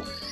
Woo!